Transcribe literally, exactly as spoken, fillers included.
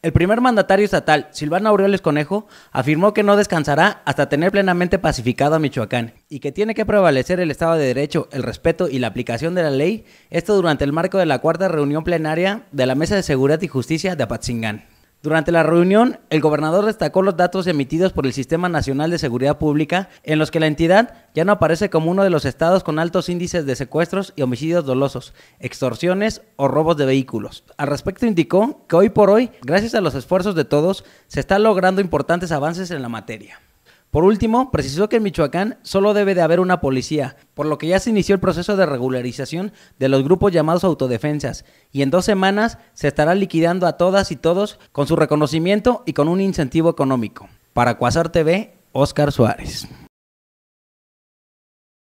El primer mandatario estatal, Silvano Aureoles Conejo, afirmó que no descansará hasta tener plenamente pacificado a Michoacán y que tiene que prevalecer el Estado de Derecho, el respeto y la aplicación de la ley, esto durante el marco de la cuarta reunión plenaria de la Mesa de Seguridad y Justicia de Apatzingán. Durante la reunión, el gobernador destacó los datos emitidos por el Sistema Nacional de Seguridad Pública, en los que la entidad ya no aparece como uno de los estados con altos índices de secuestros y homicidios dolosos, extorsiones o robos de vehículos. Al respecto indicó que hoy por hoy, gracias a los esfuerzos de todos, se están logrando importantes avances en la materia. Por último, precisó que en Michoacán solo debe de haber una policía, por lo que ya se inició el proceso de regularización de los grupos llamados autodefensas, y en dos semanas se estará liquidando a todas y todos con su reconocimiento y con un incentivo económico. Para Cuasartv, Óscar Suárez.